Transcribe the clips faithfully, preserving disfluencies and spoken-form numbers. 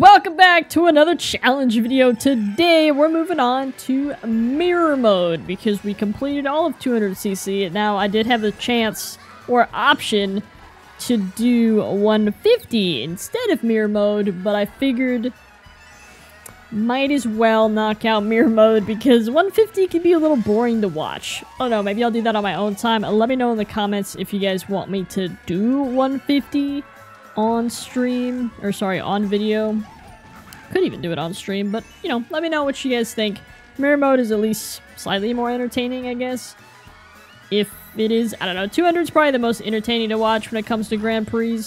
Welcome back to another challenge video. Today we're moving on to mirror mode because we completed all of two hundred C C. Now I did have a chance or option to do one fifty instead of mirror mode, but I figured might as well knock out mirror mode because one fifty can be a little boring to watch. Oh no, maybe I'll do that on my own time. Let me know in the comments if you guys want me to do one fifty. On stream, or sorry, on video. Could even do it on stream, but you know, let me know what you guys think. Mirror mode is at least slightly more entertaining, I guess. If it is, I don't know, two hundred is probably the most entertaining to watch when it comes to Grand Prix.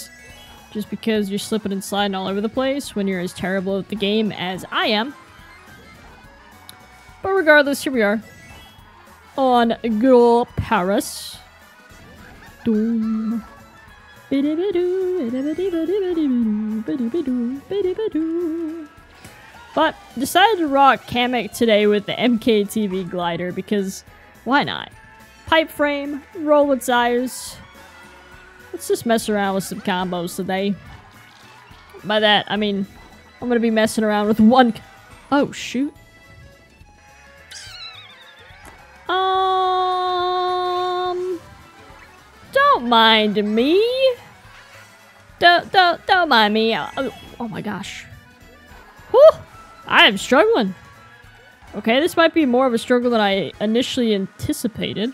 Just because you're slipping and sliding all over the place when you're as terrible at the game as I am. But regardless, here we are. On good old Paris. Doom. But decided to rock Kamek today with the M K T V Glider because why not? Pipe frame, roller tires. Let's just mess around with some combos today. By that, I mean, I'm gonna be messing around with one. Oh, shoot. Um. Don't mind me. Don't, don't, don't mind me. Oh, oh my gosh. Whew! I am struggling. Okay, this might be more of a struggle than I initially anticipated.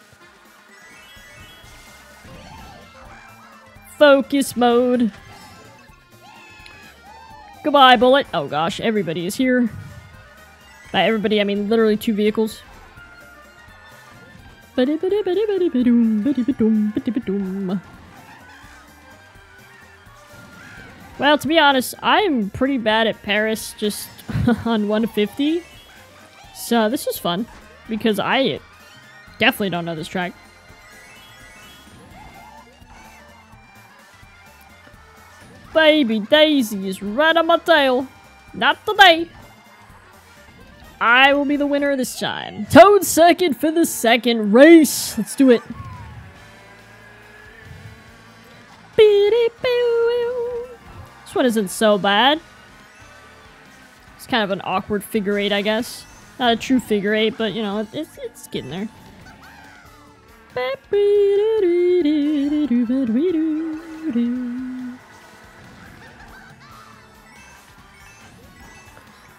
Focus mode. Goodbye, bullet. Oh gosh, everybody is here. By everybody, I mean literally two vehicles. Well, to be honest, I'm pretty bad at Paris just on one fifty, so this was fun, because I definitely don't know this track. Baby Daisy is right on my tail. Not today. I will be the winner this time. Toad second for the second race. Let's do it. This one isn't so bad. It's kind of an awkward figure eight, I guess. Not a true figure eight, but you know, it's it's getting there.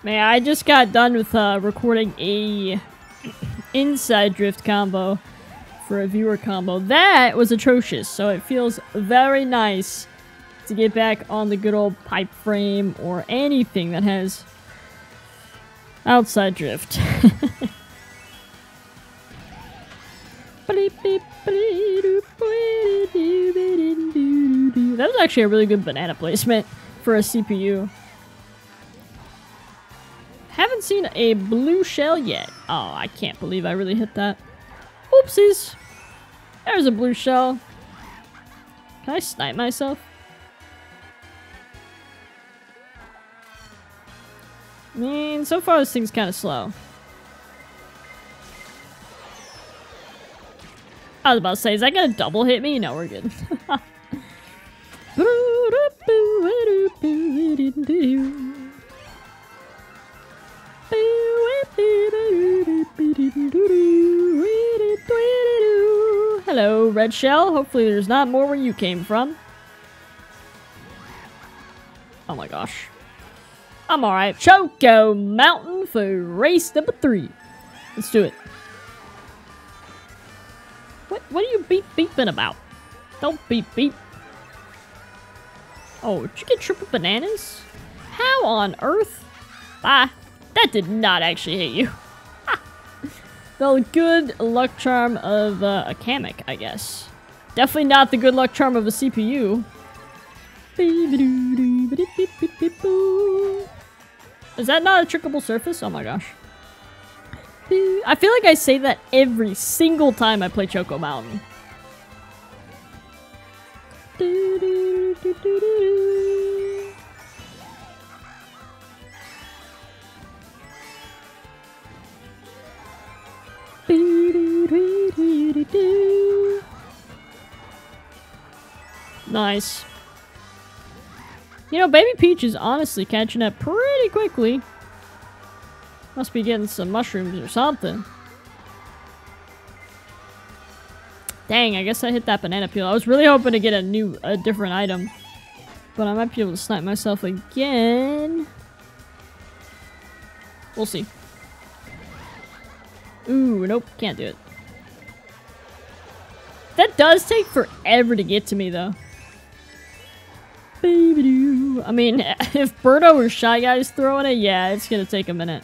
Man, I just got done with uh, recording a inside drift combo for a viewer combo. That was atrocious, so it feels very nice to get back on the good old pipe frame or anything that has outside drift. That was actually a really good banana placement for a C P U. Haven't seen a blue shell yet. Oh, I can't believe I really hit that. Oopsies. There's a blue shell. Can I snipe myself? I mean, so far this thing's kind of slow. I was about to say, is that gonna double hit me? No, we're good. Hello, red shell. Hopefully there's not more where you came from. Oh my gosh. I'm alright. Choco Mountain for race number three. Let's do it. What What are you beep beeping about? Don't beep beep. Oh, did you get triple bananas? How on earth? Bye. That did not actually hit you. The good luck charm of uh, a Kamek, I guess. Definitely not the good luck charm of a C P U. Is that not a trickable surface? Oh my gosh. I feel like I say that every single time I play Choco Mountain. Nice. You know, Baby Peach is honestly catching up pretty quickly. Must be getting some mushrooms or something. Dang, I guess I hit that banana peel. I was really hoping to get a new, a different item. But I might be able to snipe myself again. We'll see. Ooh, nope, can't do it. That does take forever to get to me, though. Baby-doo. I mean, if Birdo or Shy Guy is throwing it, yeah, it's gonna take a minute.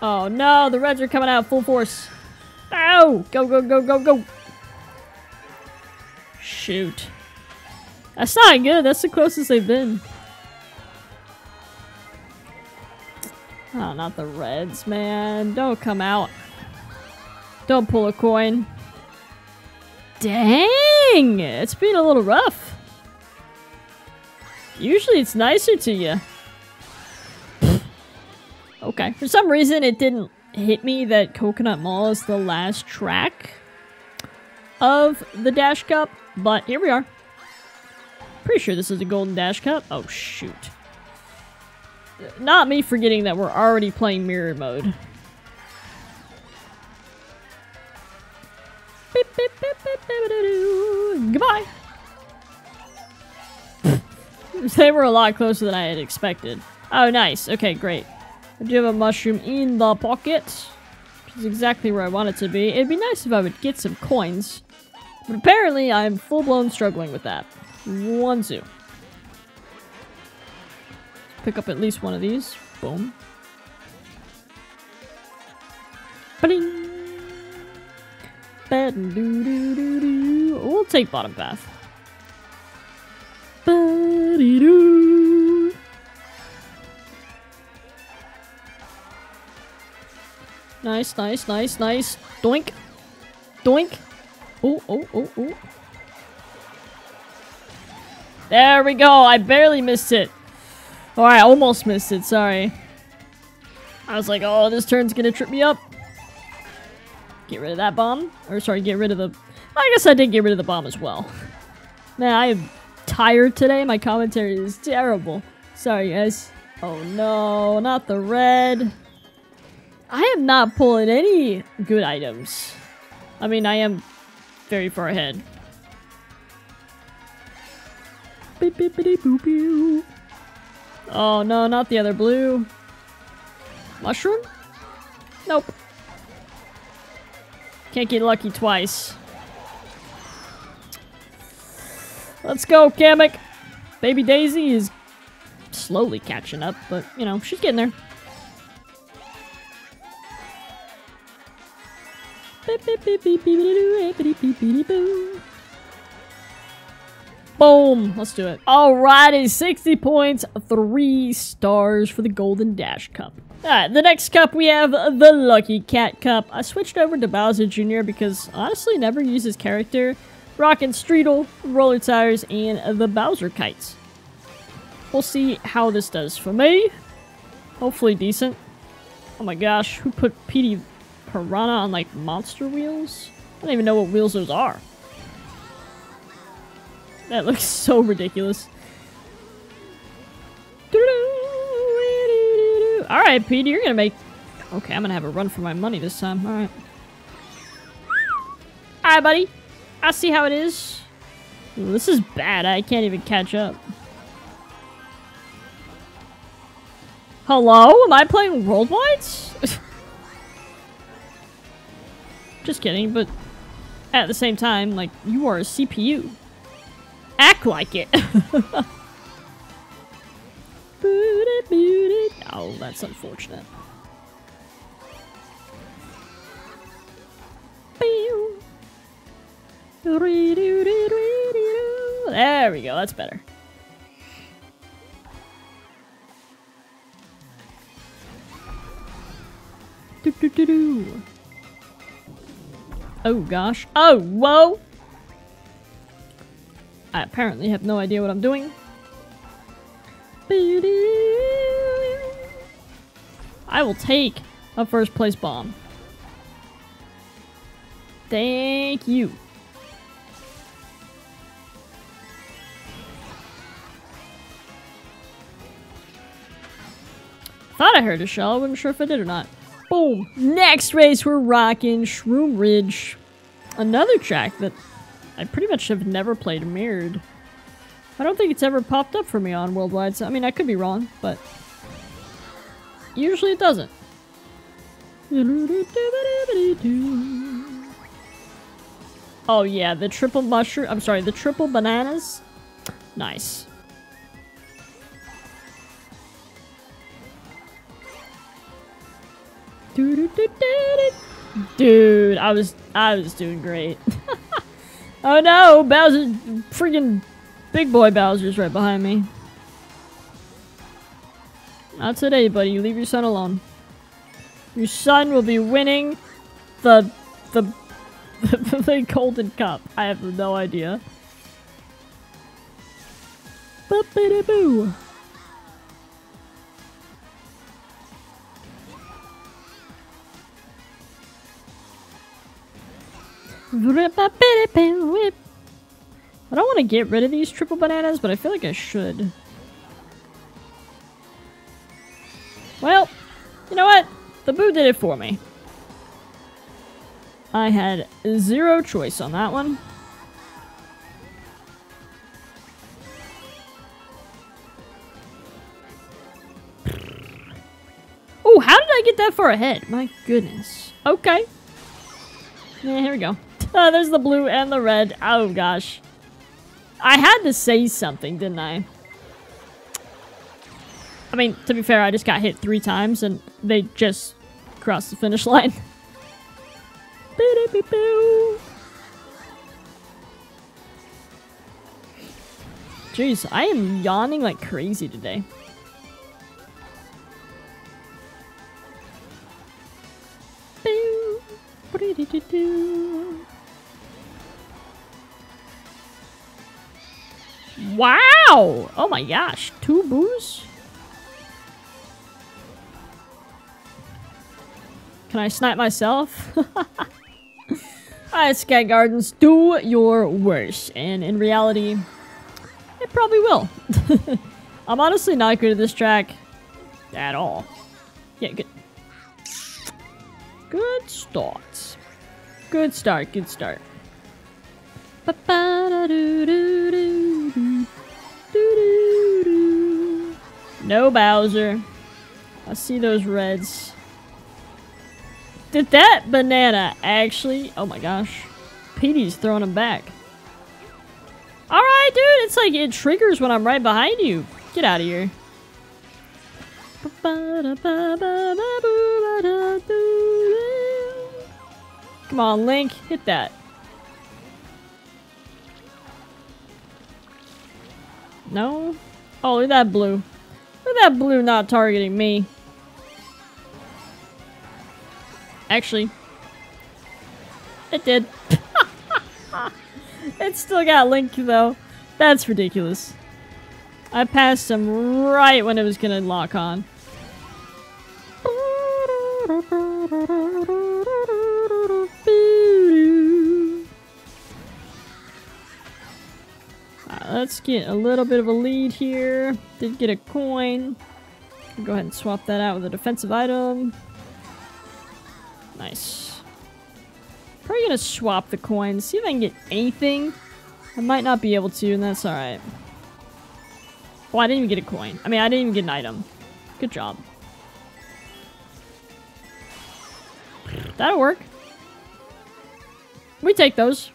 Oh no, the reds are coming out full force. Ow! Go, go, go, go, go! Shoot. That's not good. That's the closest they've been. Oh, not the reds, man. Don't come out. Don't pull a coin. Dang! It's been a little rough. Usually it's nicer to you. Okay. For some reason, it didn't hit me that Coconut Mall is the last track of the Dash Cup, but here we are. Pretty sure this is a Golden Dash Cup. Oh, shoot. Not me forgetting that we're already playing mirror mode. Beep, beep, beep, beep, beep, doo, doo. Goodbye! They were a lot closer than I had expected. Oh, nice. Okay, great. I do have a mushroom in the pocket, which is exactly where I want it to be. It'd be nice if I would get some coins, but apparently I'm full-blown struggling with that. One, two. Pick up at least one of these. Boom. Ba-ding. Ba-doo-doo-doo-doo. We'll take bottom path. Ba-dee-doo. Nice, nice, nice, nice. Doink. Doink. Oh, oh, oh, oh. There we go! I barely missed it! Or I almost missed it, sorry. I was like, oh, this turn's gonna trip me up. Get rid of that bomb. Or, sorry, get rid of the... I guess I did get rid of the bomb as well. Man, I am tired today. My commentary is terrible. Sorry, guys. Oh, no. Not the red. I am not pulling any good items. I mean, I am very far ahead. Oh no, not the other blue. Mushroom? Nope. Can't get lucky twice. Let's go, Kamek! Baby Daisy is slowly catching up, but you know, she's getting there. Boom! Let's do it. Alrighty, sixty points, three stars for the Golden Dash Cup. Alright, the next cup we have the Lucky Cat Cup. I switched over to Bowser Junior because honestly never used his character. Rockin' Streetle, Roller Tires, and the Bowser Kites. We'll see how this does for me. Hopefully decent. Oh my gosh, who put Petey Piranha on like monster wheels? I don't even know what wheels those are. That looks so ridiculous. Alright, Petey, you're gonna make... Okay, I'm gonna have a run for my money this time. Alright. Alright, buddy. I see how it is. Ooh, this is bad. I can't even catch up. Hello? Am I playing Worldwide? Just kidding, but... At the same time, like, you are a C P U. Act like it. Oh, that's unfortunate. There we go, that's better. Oh gosh. Oh, whoa! I apparently have no idea what I'm doing. I will take a first place bomb. Thank you. Thought I heard a shell. I wasn't sure if I did or not. Boom. Next race, we're rocking Shroom Ridge. Another track that I pretty much have never played mirrored. I don't think it's ever popped up for me on Worldwide, so I mean, I could be wrong, but usually it doesn't. Oh yeah, the triple mushroom, I'm sorry, the triple bananas. Nice. Dude, I was, I was doing great. Oh no, Bowser, freaking big boy Bowser's right behind me. Not today, buddy. You leave your son alone. Your son will be winning the the the, the Golden Cup. I have no idea. Ba-ba-da-boo. I don't want to get rid of these triple bananas, but I feel like I should. Well, you know what? The boo did it for me. I had zero choice on that one. Oh, how did I get that far ahead? My goodness. Okay. Yeah, here we go. Uh, there's the blue and the red. Oh, gosh. I had to say something, didn't I? I mean, to be fair, I just got hit three times, and they just crossed the finish line. Jeez, I am yawning like crazy today. Wow! Oh my gosh, two boos? Can I snipe myself? Alright, Sky Gardens, do your worst. And in reality, it probably will. I'm honestly not good at this track at all. Yeah, good. Good start. Good start, good start. No Bowser. I see those reds. Did that banana actually? Oh my gosh. Petey's throwing him back. Alright, dude. It's like it triggers when I'm right behind you. Get out of here. Come on, Link. Hit that. No? Oh, look at that blue. Look at that blue not targeting me. Actually, it did. It still got Link, though. That's ridiculous. I passed him right when it was gonna lock on. Right, let's get a little bit of a lead here. Did get a coin. Go ahead and swap that out with a defensive item. Nice. Probably gonna swap the coins, see if I can get anything. I might not be able to, and that's alright. Oh, I didn't even get a coin. I mean, I didn't even get an item. Good job. That'll work. We take those.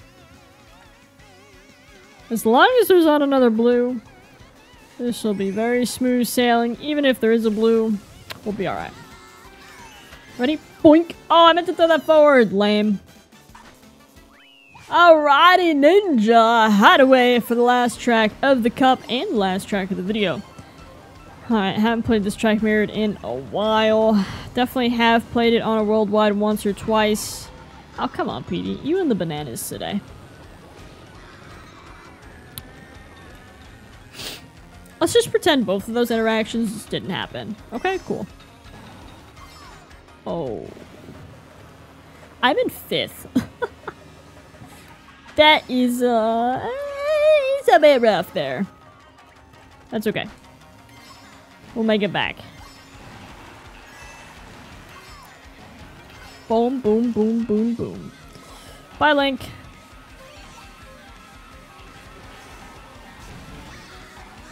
As long as there's not another blue, this will be very smooth sailing. Even if there is a blue, we'll be alright. Ready? Boink! Oh, I meant to throw that forward! Lame. Alrighty, Ninja Hideaway for the last track of the cup and last track of the video. Alright, haven't played this track mirrored in a while. Definitely have played it on a Worldwide once or twice. Oh, come on, Petey. You and the bananas today. Let's just pretend both of those interactions just didn't happen. Okay, cool. Oh. I'm in fifth. That is, uh, it's a bit rough there. That's okay. We'll make it back. Boom, boom, boom, boom, boom. Bye, Link.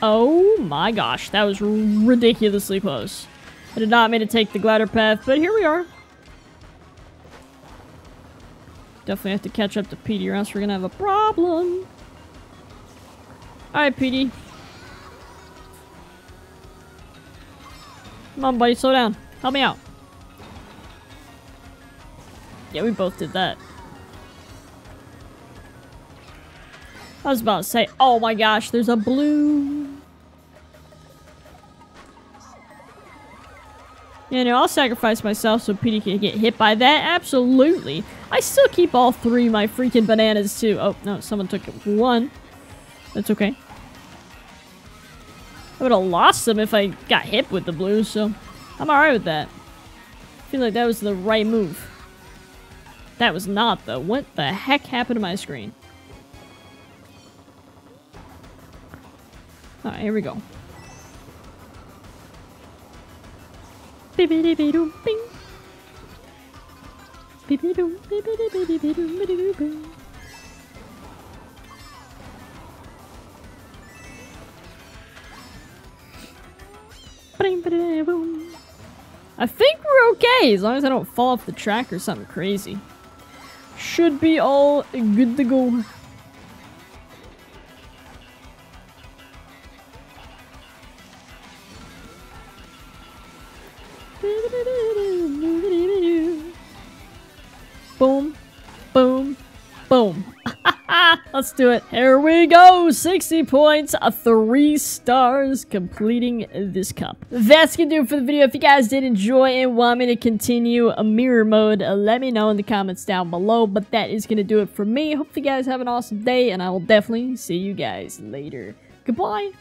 Oh my gosh, that was ridiculously close. I did not mean to take the glider path, but here we are. Definitely have to catch up to Petey or else we're gonna have a problem. Alright, Petey. Come on, buddy, slow down. Help me out. Yeah, we both did that. I was about to say, oh my gosh, there's a blue. Yeah, no, I'll sacrifice myself so Petey can get hit by that. Absolutely. I still keep all three of my freaking bananas, too. Oh, no, someone took one. That's okay. I would have lost them if I got hit with the blue, so I'm alright with that. I feel like that was the right move. That was not, though. What the heck happened to my screen? Alright, here we go. I think we're okay, as long as I don't fall off the track or something crazy. Should be all good to go. Boom, boom, boom. Let's do it. Here we go. sixty points, a three stars, completing this cup. That's gonna do it for the video. If you guys did enjoy and want me to continue a mirror mode, uh, let me know in the comments down below. But that is gonna do it for me. Hope you guys have an awesome day, and I will definitely see you guys later. Goodbye.